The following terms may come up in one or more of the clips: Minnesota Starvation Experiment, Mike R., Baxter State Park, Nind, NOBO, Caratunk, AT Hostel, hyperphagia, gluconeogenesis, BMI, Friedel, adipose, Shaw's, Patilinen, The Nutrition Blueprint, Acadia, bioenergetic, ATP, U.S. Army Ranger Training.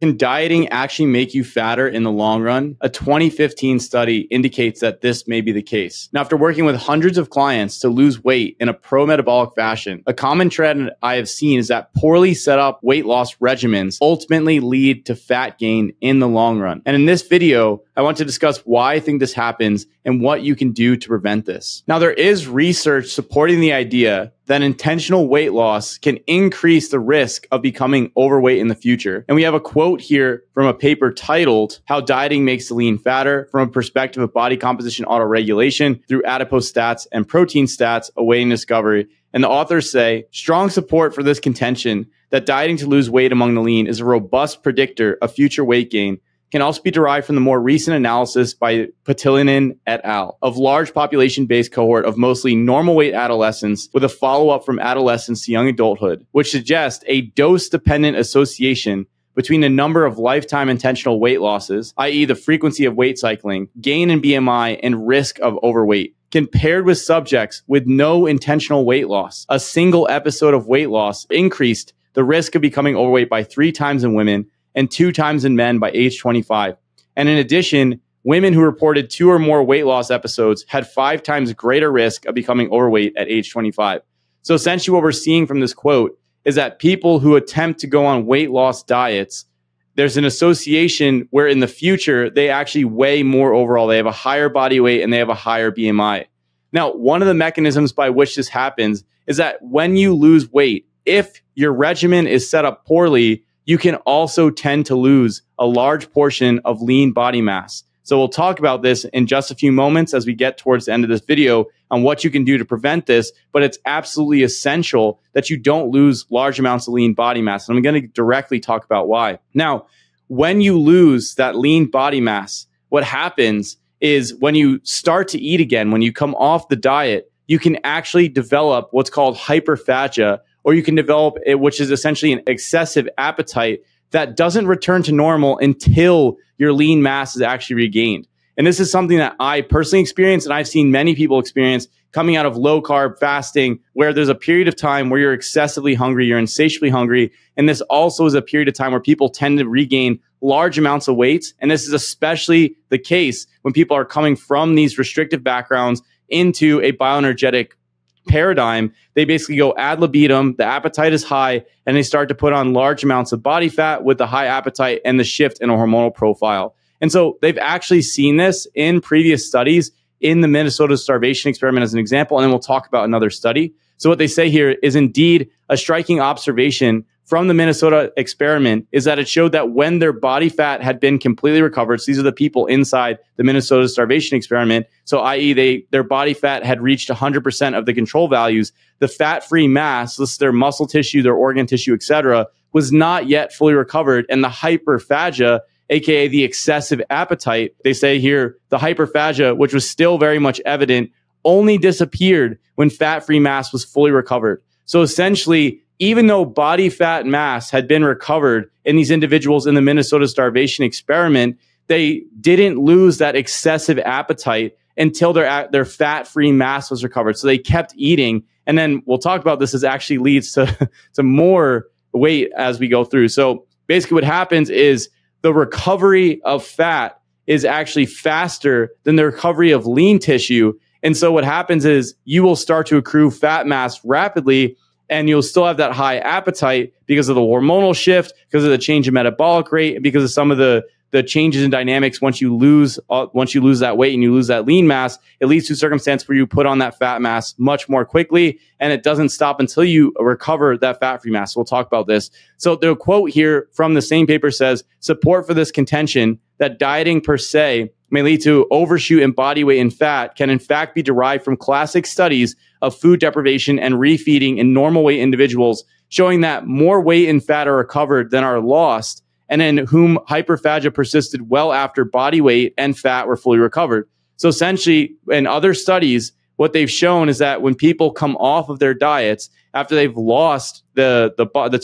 Can dieting actually make you fatter in the long run? A 2015 study indicates that this may be the case. Now, after working with hundreds of clients to lose weight in a pro-metabolic fashion, a common trend I have seen is that poorly set up weight loss regimens ultimately lead to fat gain in the long run. And in this video, I want to discuss why I think this happens and what you can do to prevent this. Now, there is research supporting the idea that intentional weight loss can increase the risk of becoming overweight in the future. And we have a quote here from a paper titled, "How Dieting Makes the Lean Fatter from a Perspective of Body Composition Autoregulation Through Adipose Stats and Protein Stats, Awaiting Discovery." And the authors say, strong support for this contention that dieting to lose weight among the lean is a robust predictor of future weight gain can also be derived from the more recent analysis by Patilinen et al. Of large population-based cohort of mostly normal weight adolescents with a follow-up from adolescence to young adulthood, which suggests a dose-dependent association between the number of lifetime intentional weight losses, i.e. the frequency of weight cycling, gain in BMI, and risk of overweight, compared with subjects with no intentional weight loss. A single episode of weight loss increased the risk of becoming overweight by 3 times in women and 2 times in men by age 25. And in addition, women who reported 2 or more weight loss episodes had 5 times greater risk of becoming overweight at age 25. So essentially what we're seeing from this quote is that people who attempt to go on weight loss diets, there's an association where in the future, they actually weigh more overall. They have a higher body weight and they have a higher BMI. Now, one of the mechanisms by which this happens is that when you lose weight, if your regimen is set up poorly, you can also tend to lose a large portion of lean body mass. So we'll talk about this in just a few moments as we get towards the end of this video on what you can do to prevent this, but it's absolutely essential that you don't lose large amounts of lean body mass. And I'm going to directly talk about why. Now, when you lose that lean body mass, what happens is when you start to eat again, when you come off the diet, you can actually develop what's called hyperphagia, or you can develop it, which is essentially an excessive appetite that doesn't return to normal until your lean mass is actually regained. And this is something that I personally experienced, and I've seen many people experience coming out of low carb fasting, where there's a period of time where you're excessively hungry, you're insatiably hungry. And this also is a period of time where people tend to regain large amounts of weight. And this is especially the case when people are coming from these restrictive backgrounds into a bioenergetic paradigm. They basically go ad libitum, the appetite is high, and they start to put on large amounts of body fat with the high appetite and the shift in a hormonal profile. And so they've actually seen this in previous studies in the Minnesota Starvation Experiment as an example, and then we'll talk about another study. So what they say here is indeed a striking observation from the Minnesota experiment is that it showed that when their body fat had been completely recovered, so these are the people inside the Minnesota Starvation Experiment, so i.e. their body fat had reached 100% of the control values, the fat-free mass, this is their muscle tissue, their organ tissue, etc., was not yet fully recovered, and the hyperphagia, aka the excessive appetite, they say here, the hyperphagia, which was still very much evident, only disappeared when fat-free mass was fully recovered. So essentially, even though body fat mass had been recovered in these individuals in the Minnesota Starvation Experiment, they didn't lose that excessive appetite until their fat-free mass was recovered. So they kept eating. And then we'll talk about this as actually leads to, more weight as we go through. So basically what happens is the recovery of fat is actually faster than the recovery of lean tissue. And so what happens is you will start to accrue fat mass rapidly, and you'll still have that high appetite because of the hormonal shift, because of the change in metabolic rate, and because of some of the changes in dynamics once you lose that weight and you lose that lean mass. It leads to a circumstance where you put on that fat mass much more quickly, and it doesn't stop until you recover that fat-free mass. So we'll talk about this. So the quote here from the same paper says, support for this contention that dieting per se may lead to overshoot in body weight and fat can in fact be derived from classic studies of food deprivation and refeeding in normal weight individuals, showing that more weight and fat are recovered than are lost, and in whom hyperphagia persisted well after body weight and fat were fully recovered. So essentially, in other studies, what they've shown is that when people come off of their diets, after they've lost the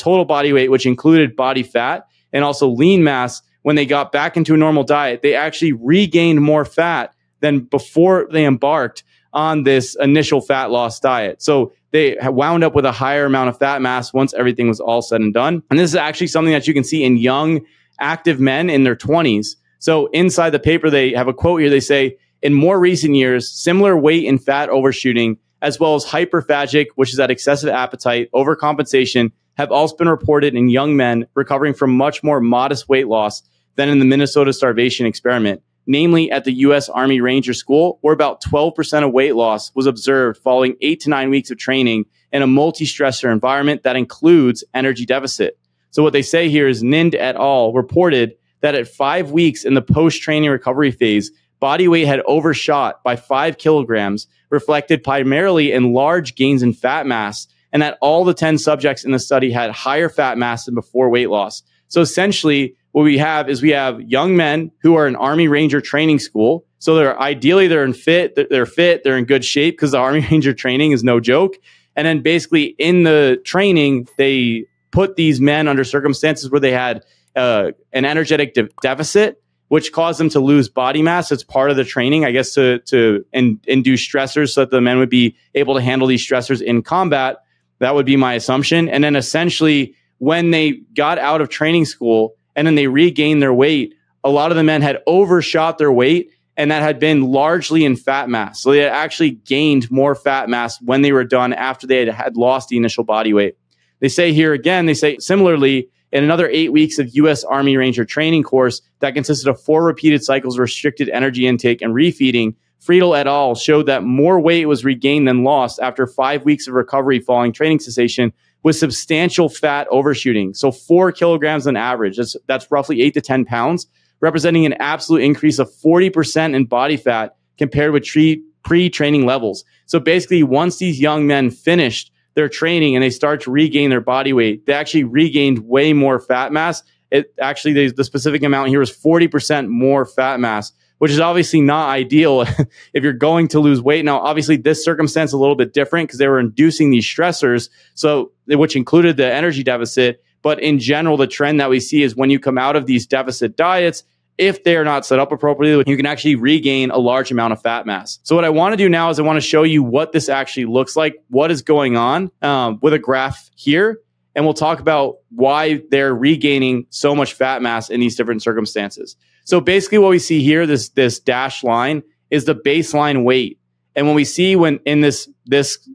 total body weight, which included body fat and also lean mass, when they got back into a normal diet, they actually regained more fat than before they embarked on this initial fat loss diet. So they wound up with a higher amount of fat mass once everything was all said and done. And this is actually something that you can see in young active men in their 20s. So inside the paper, they have a quote here. They say, in more recent years, similar weight and fat overshooting, as well as hyperphagic, which is that excessive appetite, overcompensation, have also been reported in young men recovering from much more modest weight loss than in the Minnesota Starvation Experiment. Namely, at the U.S. Army Ranger School, where about 12% of weight loss was observed following 8 to 9 weeks of training in a multi-stressor environment that includes energy deficit. So what they say here is Nind et al. Reported that at 5 weeks in the post-training recovery phase, body weight had overshot by 5 kilograms, reflected primarily in large gains in fat mass, and that all the 10 subjects in the study had higher fat mass than before weight loss. So essentially, what we have is we have young men who are in Army Ranger training school. So they're in good shape because the Army Ranger training is no joke. And then basically in the training, they put these men under circumstances where they had an energetic deficit, which caused them to lose body mass. It's part of the training, I guess, to induce stressors so that the men would be able to handle these stressors in combat. That would be my assumption. And then essentially when they got out of training school, and then they regained their weight, a lot of the men had overshot their weight, and that had been largely in fat mass. So they had actually gained more fat mass when they were done after they had lost the initial body weight. They say here again, they say, similarly, in another 8 weeks of U.S. Army Ranger training course that consisted of 4 repeated cycles of restricted energy intake and refeeding, Friedel et al. Showed that more weight was regained than lost after 5 weeks of recovery following training cessation, with substantial fat overshooting. So 4 kilograms on average, that's roughly 8 to 10 pounds, representing an absolute increase of 40% in body fat compared with pre-training levels. So basically, once these young men finished their training and they start to regain their body weight, they actually regained way more fat mass. The specific amount here was 40% more fat mass, which is obviously not ideal if you're going to lose weight. Now, obviously, this circumstance is a little bit different because they were inducing these stressors, so which included the energy deficit. But in general, the trend that we see is when you come out of these deficit diets, if they're not set up appropriately, you can actually regain a large amount of fat mass. So what I want to do now is I want to show you what this actually looks like, what is going on with a graph here. And we'll talk about why they're regaining so much fat mass in these different circumstances. So basically what we see here, this dashed line is the baseline weight. And when we see in this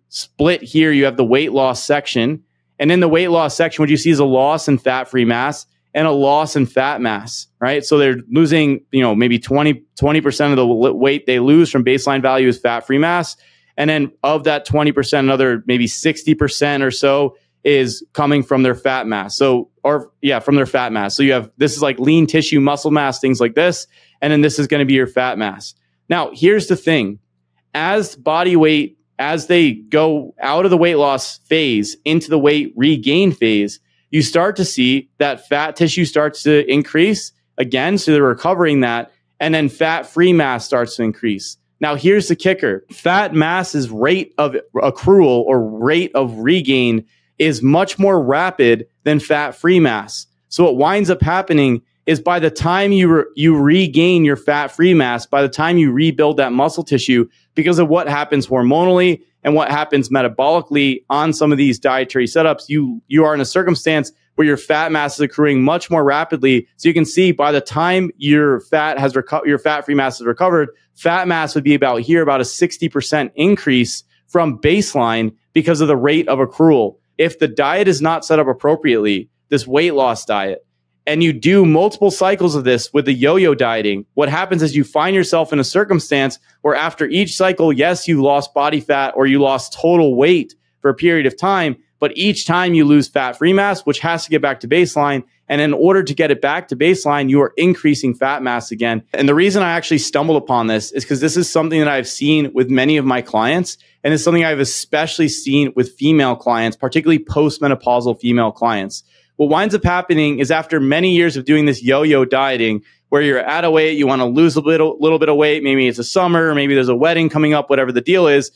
split here, you have the weight loss section. And in the weight loss section, what you see is a loss in fat-free mass and a loss in fat mass, right? So they're losing, maybe 20% of the weight they lose from baseline value is fat-free mass. And then of that 20%, another maybe 60% or so is coming from their fat mass. From their fat mass. So you have, this is like lean tissue, muscle mass, things like this. And then this is going to be your fat mass. Now, here's the thing. As they go out of the weight loss phase into the weight regain phase, you start to see that fat tissue starts to increase again. So they're recovering that. And then fat-free mass starts to increase. Now, here's the kicker. Fat mass's rate of accrual or rate of regain is much more rapid than fat-free mass. So what winds up happening is by the time you regain your fat-free mass, by the time you rebuild that muscle tissue, because of what happens hormonally and what happens metabolically on some of these dietary setups, you are in a circumstance where your fat mass is accruing much more rapidly. So you can see by the time your fat-free mass is recovered, fat mass would be about here, about a 60% increase from baseline because of the rate of accrual. If the diet is not set up appropriately, this weight loss diet, and you do multiple cycles of this with the yo-yo dieting, what happens is you find yourself in a circumstance where after each cycle, yes, you lost body fat or you lost total weight for a period of time, but each time you lose fat-free mass, which has to get back to baseline. And in order to get it back to baseline, you are increasing fat mass again. And the reason I actually stumbled upon this is because this is something that I've seen with many of my clients. And it's something I've especially seen with female clients, particularly postmenopausal female clients. What winds up happening is after many years of doing this yo-yo dieting, where you're at a weight, you want to lose a little bit of weight, maybe it's a summer, maybe there's a wedding coming up, whatever the deal is,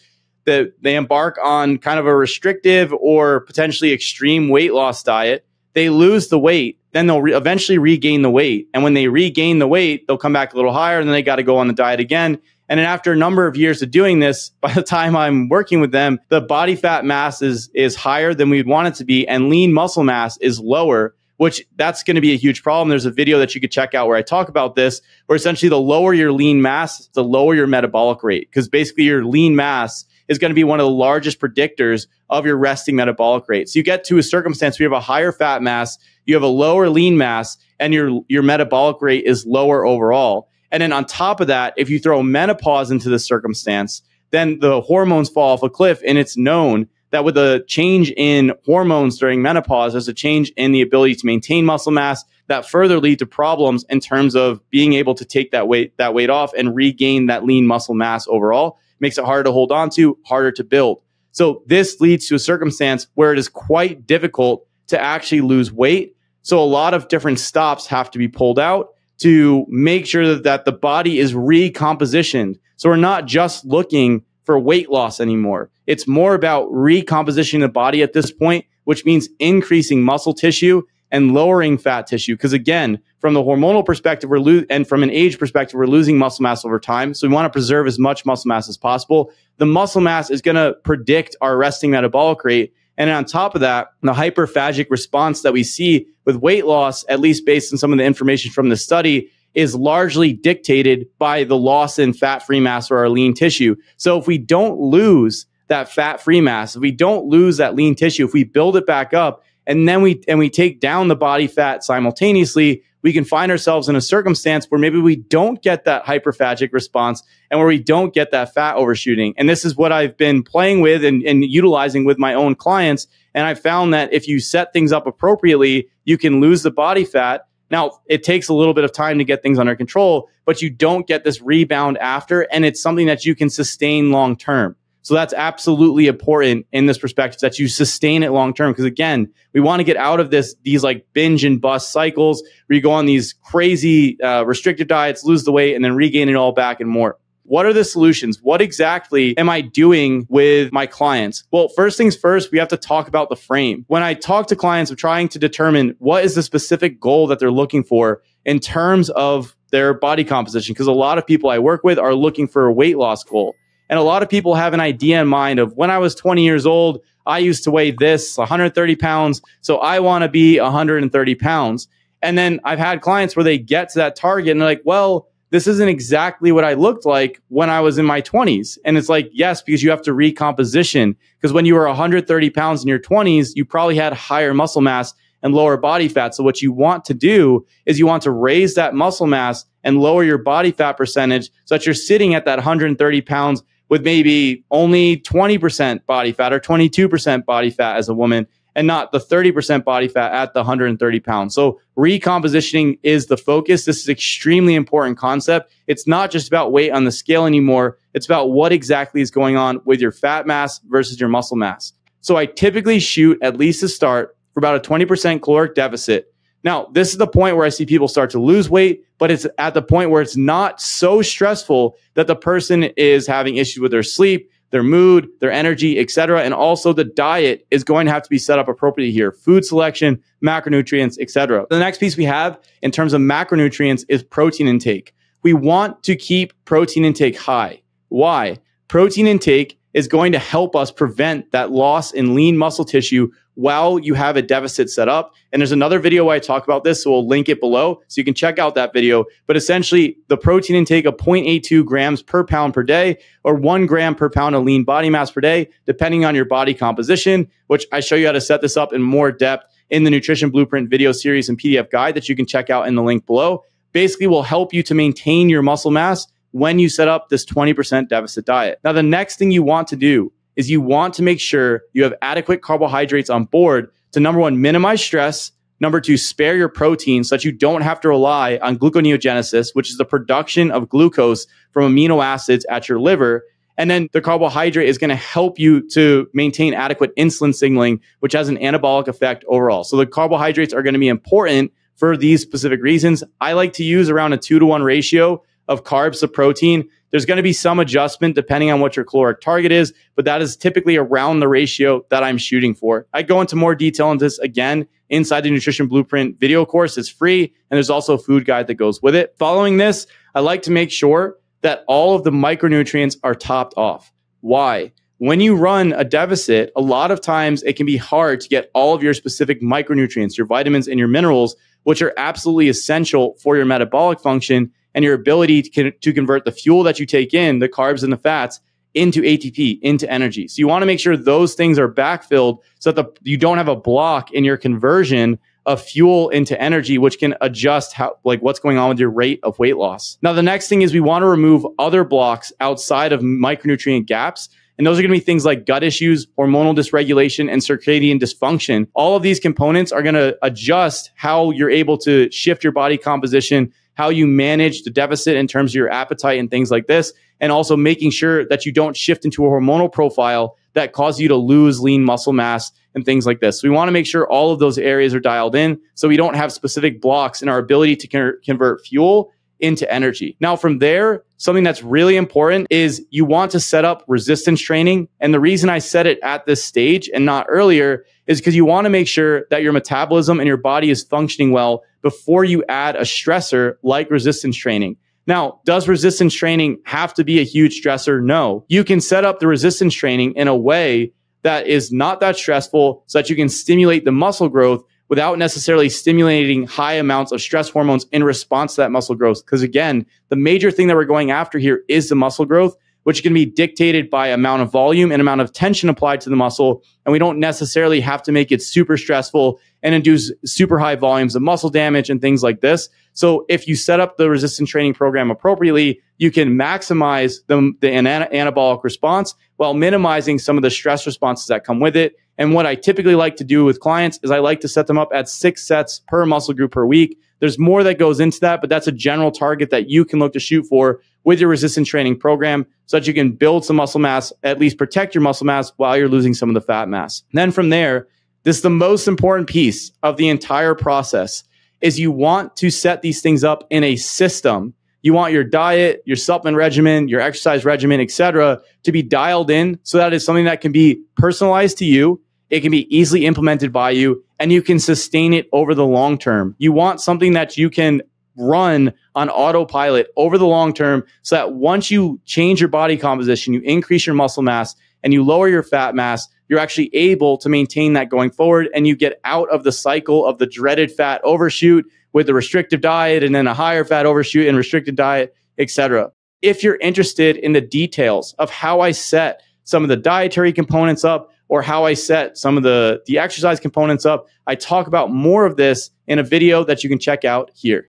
that they embark on kind of a restrictive or potentially extreme weight loss diet. They lose the weight, then they'll eventually regain the weight. And when they regain the weight, they'll come back a little higher, and then they got to go on the diet again. And then after a number of years of doing this, by the time I'm working with them, the body fat mass is higher than we'd want it to be, and lean muscle mass is lower, which that's going to be a huge problem. There's a video that you could check out where I talk about this, where essentially the lower your lean mass, the lower your metabolic rate, because basically your lean mass is going to be one of the largest predictors of your resting metabolic rate. So you get to a circumstance where you have a higher fat mass, you have a lower lean mass, and your metabolic rate is lower overall. And then on top of that, if you throw menopause into the circumstance, then the hormones fall off a cliff. And it's known that with a change in hormones during menopause, there's a change in the ability to maintain muscle mass that further lead to problems in terms of being able to take that weight off and regain that lean muscle mass overall. Makes it harder to hold on to, harder to build. So this leads to a circumstance where it is quite difficult to actually lose weight. So a lot of different stops have to be pulled out to make sure that the body is recompositioned. So we're not just looking for weight loss anymore. It's more about recompositioning the body at this point, which means increasing muscle tissue and lowering fat tissue. Because again, from the hormonal perspective, and from an age perspective, we're losing muscle mass over time. So we want to preserve as much muscle mass as possible. The muscle mass is going to predict our resting metabolic rate. And on top of that, the hyperphagic response that we see with weight loss, at least based on some of the information from the study, is largely dictated by the loss in fat-free mass or our lean tissue. So if we don't lose that fat-free mass, if we don't lose that lean tissue, if we build it back up, and then we take down the body fat simultaneously, we can find ourselves in a circumstance where maybe we don't get that hyperphagic response and where we don't get that fat overshooting. And this is what I've been playing with and utilizing with my own clients. And I found that if you set things up appropriately, you can lose the body fat. Now, it takes a little bit of time to get things under control, but you don't get this rebound after, and it's something that you can sustain long term. So that's absolutely important in this perspective, that you sustain it long term. Because again, we want to get out of these like binge and bust cycles where you go on these crazy restrictive diets, lose the weight, and then regain it all back and more. What are the solutions? What exactly am I doing with my clients? Well, first things first, we have to talk about the frame. When I talk to clients, I'm trying to determine what is the specific goal that they're looking for in terms of their body composition. Because a lot of people I work with are looking for a weight loss goal. And a lot of people have an idea in mind of, when I was 20 years old, I used to weigh this 130 pounds. So I want to be 130 pounds. And then I've had clients where they get to that target and they're like, well, this isn't exactly what I looked like when I was in my 20s. And it's like, yes, because you have to recomposition. Because when you were 130 pounds in your 20s, you probably had higher muscle mass and lower body fat. So what you want to do is you want to raise that muscle mass and lower your body fat percentage so that you're sitting at that 130 pounds with maybe only 20% body fat or 22% body fat as a woman, and not the 30% body fat at the 130 pounds. So recompositioning is the focus. This is an extremely important concept. It's not just about weight on the scale anymore. It's about what exactly is going on with your fat mass versus your muscle mass. So I typically shoot, at least to start, for about a 20% caloric deficit. Now, this is the point where I see people start to lose weight, but it's at the point where it's not so stressful that the person is having issues with their sleep, their mood, their energy, etc. And also the diet is going to have to be set up appropriately here. Food selection, macronutrients, etc. The next piece we have in terms of macronutrients is protein intake. We want to keep protein intake high. Why? Protein intake is going to help us prevent that loss in lean muscle tissue while you have a deficit set up. And there's another video where I talk about this, so we'll link it below so you can check out that video. But essentially, the protein intake of 0.82 grams per pound per day, or 1 gram per pound of lean body mass per day, depending on your body composition, which I show you how to set this up in more depth in the Nutrition Blueprint video series and PDF guide that you can check out in the link below, basically will help you to maintain your muscle mass when you set up this 20% deficit diet. Now, the next thing you want to do is you want to make sure you have adequate carbohydrates on board to, number one, minimize stress, number two, spare your protein so that you don't have to rely on gluconeogenesis, which is the production of glucose from amino acids at your liver. And then the carbohydrate is going to help you to maintain adequate insulin signaling, which has an anabolic effect overall. So the carbohydrates are going to be important for these specific reasons. I like to use around a 2-to-1 ratio of carbs to protein. There's going to be some adjustment depending on what your caloric target is, but that is typically around the ratio that I'm shooting for. I go into more detail on this again inside the Nutrition Blueprint video course. It's free, and there's also a food guide that goes with it. Following this, I like to make sure that all of the micronutrients are topped off. Why? when you run a deficit, a lot of times it can be hard to get all of your specific micronutrients, your vitamins and your minerals, which are absolutely essential for your metabolic function and your ability to convert the fuel that you take in, the carbs and the fats, into ATP, into energy. So you want to make sure those things are backfilled so that you don't have a block in your conversion of fuel into energy, which can adjust how, like, what's going on with your rate of weight loss. Now, the next thing is we want to remove other blocks outside of micronutrient gaps. And those are going to be things like gut issues, hormonal dysregulation, and circadian dysfunction. All of these components are going to adjust how you're able to shift your body composition, how you manage the deficit in terms of your appetite and things like this, and also making sure that you don't shift into a hormonal profile that causes you to lose lean muscle mass and things like this. So we want to make sure all of those areas are dialed in so we don't have specific blocks in our ability to convert fuel into energy. Now, from there, something that's really important is you want to set up resistance training. And the reason I said it at this stage and not earlier is because you want to make sure that your metabolism and your body is functioning well before you add a stressor like resistance training. Now, does resistance training have to be a huge stressor? No. You can set up the resistance training in a way that is not that stressful so that you can stimulate the muscle growth without necessarily stimulating high amounts of stress hormones in response to that muscle growth. Because again, the major thing that we're going after here is the muscle growth, which can be dictated by amount of volume and amount of tension applied to the muscle. And we don't necessarily have to make it super stressful and induce super high volumes of muscle damage and things like this. So if you set up the resistance training program appropriately, you can maximize the anabolic response while minimizing some of the stress responses that come with it. And what I typically like to do with clients is I like to set them up at 6 sets per muscle group per week. There's more that goes into that, but that's a general target that you can look to shoot for with your resistance training program so that you can build some muscle mass, at least protect your muscle mass while you're losing some of the fat mass. And then from there, this is the most important piece of the entire process, is you want to set these things up in a system. You want your diet, your supplement regimen, your exercise regimen, etc., to be dialed in so that it's something that can be personalized to you. It can be easily implemented by you, and you can sustain it over the long term. You want something that you can run on autopilot over the long term so that once you change your body composition, you increase your muscle mass, and you lower your fat mass, you're actually able to maintain that going forward, and you get out of the cycle of the dreaded fat overshoot with the restrictive diet and then a higher fat overshoot and restricted diet, etc. If you're interested in the details of how I set some of the dietary components up or how I set some of the exercise components up, I talk about more of this in a video that you can check out here.